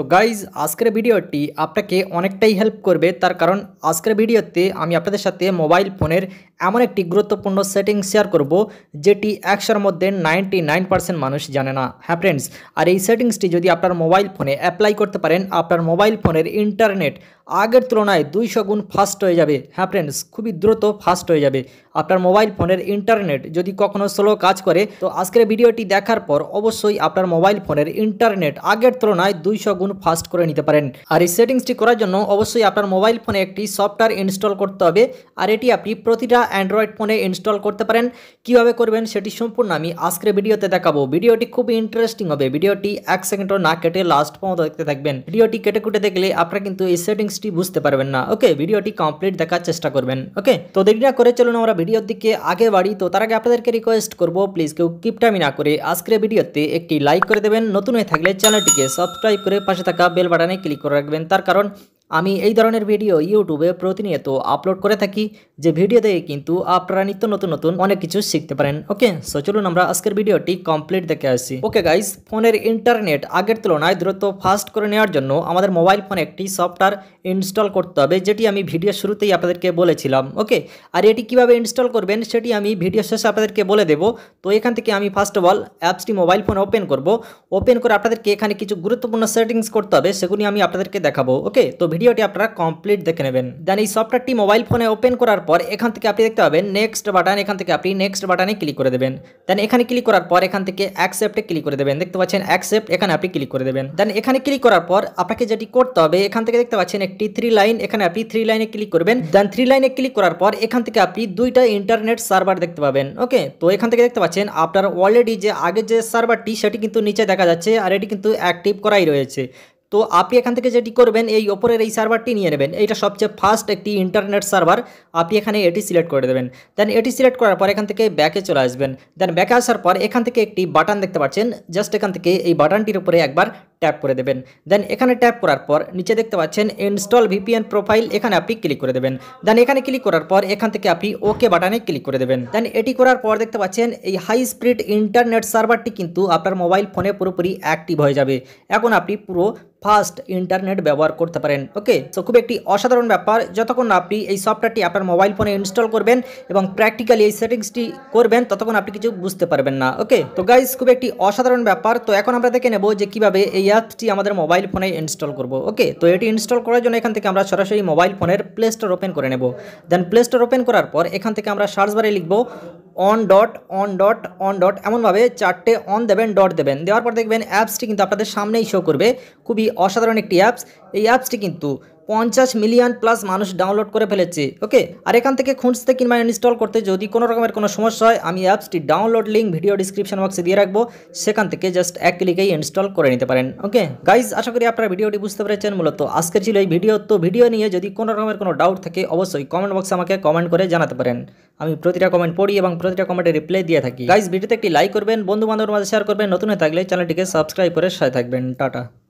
তো গাইজ আজকের ভিডিওটি আপনাকে অনেকটাই হেল্প করবে, তার কারণ আজকের ভিডিওতে আমি আপনাদের সাথে মোবাইল ফোনের এমন একটি গুরুত্বপূর্ণ সেটিং শেয়ার করব যেটি একশোর মধ্যে 99% মানুষ জানে না। হ্যাঁ ফ্রেন্ডস, আর এই সেটিংসটি যদি আপনার মোবাইল ফোনে অ্যাপ্লাই করতে পারেন, আপনার মোবাইল ফোনের ইন্টারনেট আগের তুলনায় 200 গুণ ফাস্ট হয়ে যাবে। হ্যাঁ ফ্রেন্ডস, খুবই দ্রুত ফাস্ট হয়ে যাবে। আপনার মোবাইল ফোনের ইন্টারনেট যদি কখনো স্লো কাজ করে, তো আজকের ভিডিওটি দেখার পর অবশ্যই আপনার মোবাইল ফোনের ইন্টারনেট আগের তুলনায় 200 গুণ ফাস্ট করে নিতে পারেন। আর এই সেটিংসটি করার জন্য অবশ্যই আপনার মোবাইল ফোনে একটি সফটওয়্যার ইনস্টল করতে হবে, আর এটি আপনি প্রতিটা অ্যান্ড্রয়েড ফোনে ইনস্টল করতে পারেন। কিভাবে করবেন সেটি সম্পূর্ণ আমি আজকের ভিডিওতে দেখাবো। ভিডিওটি খুব ইন্টারেস্টিং হবে, ভিডিওটি 1 সেকেন্ডও না কেটে লাস্ট পর্যন্ত দেখতে থাকবেন। ভিডিওটি কেটে কুটে দেখলে আপনারা কিন্তু এই সেটিংসটি বুঝতে পারবেন না। ওকে, ভিডিওটি কমপ্লিট দেখার চেষ্টা করবেন। ওকে, তো দেরি না করে চলুন আমরা ভিডিওর দিকে আগে বাড়ি। তো তার আগে আপনাদেরকে রিকোয়েস্ট করবো, প্লিজ কেউ কিপটামি না করে আজকের ভিডিওতে একটি লাইক করে দেবেন, নতুন হয়ে থাকলে চ্যানেলটিকে সাবস্ক্রাইব করে পাশে থাকা বেল বাটনে ক্লিক করে রাখবেন, তার কারণ আমি এই ধরনের ভিডিও ইউটিউবে প্রতিনিয়ত আপলোড করে থাকি, যে ভিডিও দেখে কিন্তু আপনারা নিত্য নতুন অনেক কিছু শিখতে পারেন। ওকে, সো চলুন আমরা আজকের ভিডিওটি কমপ্লিট দেখে আসি। ওকে গাইস, ফোনের ইন্টারনেট আগের তুলনায় দ্রুত ফাস্ট করে নেওয়ার জন্য আমাদের মোবাইল ফোনে একটি সফটওয়্যার ইনস্টল করতে হবে, যেটি আমি ভিডিও শুরুতেই আপনাদেরকে বলেছিলাম। ওকে, আর এটি কিভাবে ইনস্টল করবেন সেটি আমি ভিডিও শেষে আপনাদেরকে বলে দেব। তো এখান থেকে আমি ফার্স্ট অফ অল অ্যাপসটি মোবাইল ফোনে ওপেন করব। ওপেন করে আপনাদেরকে এখানে কিছু গুরুত্বপূর্ণ সেটিংস করতে হবে, সেগুলি আমি আপনাদেরকে দেখাবো। ওকে, তো ভিডিওটি আপনারা কমপ্লিট দেখে নেবেন। দেন এই সফটওয়্যারটি মোবাইল ফোনে ওপেন করার পর এখান থেকে আপনি দেখতে পাবেন নেক্সট বাটন, এখান থেকে আপনি নেক্সট বাটনে ক্লিক করে দেবেন। দেন এখানে ক্লিক করার পর এখান থেকে অ্যাকসেপ্টে ক্লিক করে দেবেন, দেখতে পাচ্ছেন অ্যাকসেপ্ট, এখানে আপনি ক্লিক করে দেবেন। দেন এখানে ক্লিক করার পর আপনাকে যেটি করতে হবে, এখান থেকে দেখতে পাচ্ছেন একটি 3 লাইন, এখানে আপনি 3 লাইনে ক্লিক করবেন। দেন 3 লাইনে ক্লিক করার পর এখান থেকে আপনি 2টা ইন্টারনেট সার্ভার দেখতে পাবেন। ওকে, তো এখান থেকে দেখতে পাচ্ছেন আপনার অলরেডি যে আগের যে সার্ভারটি সেটি কিন্তু নিচে দেখা যাচ্ছে, আর এটি কিন্তু অ্যাক্টিভ করাই রয়েছে। তো আপনি এখান থেকে যেটি করবেন, এই ওপরের এই সার্ভারটি নিয়ে নেবেন, এইটা সবচেয়ে ফাস্ট একটি ইন্টারনেট সার্ভার, আপনি এখানে এটি সিলেক্ট করে দেবেন। দেন এটি সিলেক্ট করার পর এখান থেকে ব্যাকে চলে আসবেন। দেন ব্যাকে আসার পর এখান থেকে একটি বাটন দেখতে পাচ্ছেন, জাস্ট এখান থেকে এই বাটনটির উপরে একবার ট্যাপ করে দেবেন। দেন এখানে ট্যাপ করার পর নিচে দেখতে পাচ্ছেন ইনস্টল ভিপিএন প্রোফাইল, এখানে আপনি ক্লিক করে দেবেন। দেন এখানে ক্লিক করার পর এখান থেকে আপনি ওকে বাটনে ক্লিক করে দেবেন। দেন এটি করার পর দেখতে পাচ্ছেন এই হাই স্পিড ইন্টারনেট সার্ভারটি কিন্তু আপনার মোবাইল ফোনে পুরোপুরি অ্যাক্টিভ হয়ে যাবে। এখন আপনি পুরো ফাস্ট ইন্টারনেট ব্যবহার করতে পারেন। ওকে, সো খুব একটি অসাধারণ ব্যাপার। যতক্ষণ আপনি এই সফটওয়্যারটি আপনার মোবাইল ফোনে ইনস্টল করবেন এবং প্র্যাকটিক্যালি এই সেটিংসটি করবেন, ততক্ষণ আপনি কিছু বুঝতে পারবেন না। ওকে, তো গাইজ খুব একটি অসাধারণ ব্যাপার। তো এখন আমরা দেখে নেব যে কীভাবে এই অ্যাপটি আমাদের মোবাইল ফোনে ইনস্টল করব। ওকে, তো এটি ইনস্টল করার জন্য এখান থেকে আমরা সরাসরি মোবাইল ফোনের প্লে স্টোর ওপেন করে নেব। দেন প্লে স্টোর ওপেন করার পর এখান থেকে আমরা সার্চ বারে লিখব on.on.on. এমনভাবে 4টে অন দেবেন, ডট দেবেন, দেওয়ার পর দেখবেন অ্যাপসটি কিন্তু আপনাদের সামনেই শো করবে। খুবই অসাধারণ একটি অ্যাপস। এই অ্যাপসটি কিন্তু 50 মিলিয়ন প্লাস মানুষ ডাউনলোড করে ফেলেছে। ওকে, আর এখান থেকে খুঁজতে কিংবা ইনস্টল করতে যদি কোনো রকমের কোনো সমস্যা হয়, আমি অ্যাপসটি ডাউনলোড লিঙ্ক ভিডিও ডিসক্রিপশন বক্সে দিয়ে রাখবো, সেখান থেকে জাস্ট এক ক্লিকেই ইনস্টল করে নিতে পারেন। ওকে গাইজ, আশা করি আপনারা ভিডিওটি বুঝতে পেরেছেন। মূলত আজকে ছিল এই ভিডিও। তো ভিডিও নিয়ে যদি কোনো রকমের কোনো ডাউট থাকে, অবশ্যই কমেন্ট বক্সে আমাকে কমেন্ট করে জানাতে পারেন। আমি প্রতিটা কমেন্ট পড়ি এবং প্রতিটা কমেন্টে রিপ্লাই দিয়ে থাকি। গাইজ, ভিডিওতে একটি লাইক করবেন, বন্ধু বান্ধবের মাঝে শেয়ার করবেন, নতুন হয়ে থাকলে চ্যানেলটিকে সাবস্ক্রাইব করে সাথে থাকবেন। টাটা।